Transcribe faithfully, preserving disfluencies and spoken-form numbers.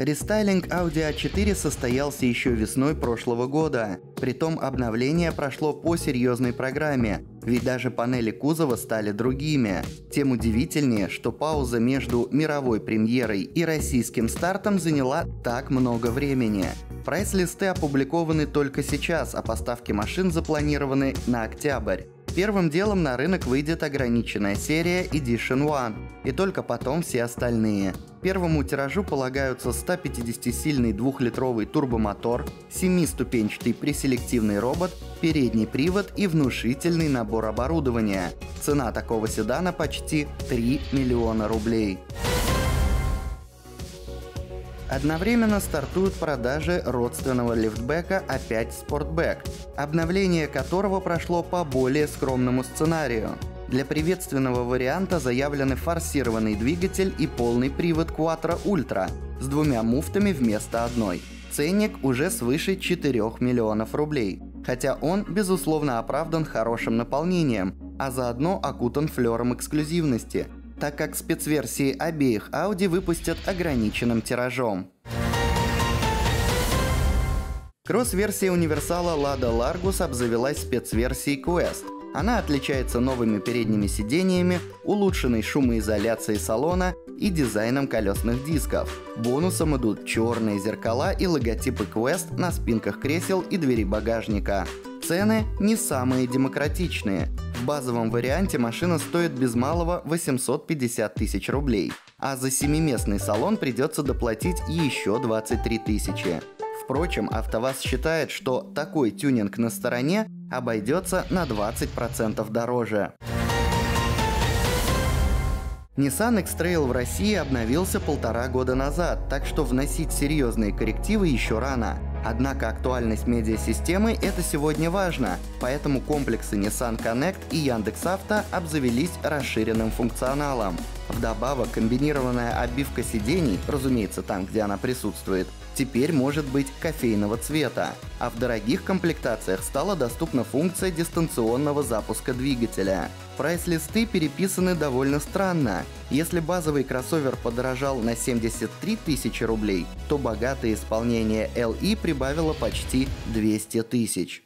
Рестайлинг Audi а четыре состоялся еще весной прошлого года, притом обновление прошло по серьезной программе, ведь даже панели кузова стали другими. Тем удивительнее, что пауза между мировой премьерой и российским стартом заняла так много времени. Прайс-листы опубликованы только сейчас, а поставки машин запланированы на октябрь. Первым делом на рынок выйдет ограниченная серия Edition One, и только потом все остальные. Первому тиражу полагаются сто пятидесятисильный двухлитровый турбомотор, семиступенчатый преселективный робот, передний привод и внушительный набор оборудования. Цена такого седана почти три миллиона рублей. Одновременно стартуют продажи родственного лифтбэка а пять Sportback, обновление которого прошло по более скромному сценарию. Для приветственного варианта заявлены форсированный двигатель и полный привод Quattro Ultra с двумя муфтами вместо одной. Ценник уже свыше четырёх миллионов рублей, хотя он, безусловно, оправдан хорошим наполнением, а заодно окутан флером эксклюзивности, так как спецверсии обеих Audi выпустят ограниченным тиражом. Кросс-версия универсала Lada Largus обзавелась спецверсией Quest. Она отличается новыми передними сидениями, улучшенной шумоизоляцией салона и дизайном колесных дисков. Бонусом идут черные зеркала и логотипы Quest на спинках кресел и двери багажника. Цены не самые демократичные. В базовом варианте машина стоит без малого восемьсот пятьдесят тысяч рублей, а за семиместный салон придется доплатить еще двадцать три тысячи. Впрочем, АвтоВАЗ считает, что такой тюнинг на стороне обойдется на двадцать процентов дороже. Nissan X-Trail в России обновился полтора года назад, так что вносить серьезные коррективы еще рано. Однако актуальность медиасистемы – это сегодня важно, поэтому комплексы Nissan Connect и Яндекс.Авто обзавелись расширенным функционалом. Вдобавок, комбинированная обивка сидений, разумеется, там, где она присутствует, теперь может быть кофейного цвета, а в дорогих комплектациях стала доступна функция дистанционного запуска двигателя. Прайс-листы переписаны довольно странно. Если базовый кроссовер подорожал на семьдесят три тысячи рублей, то богатое исполнение эл и прибавило почти двести тысяч.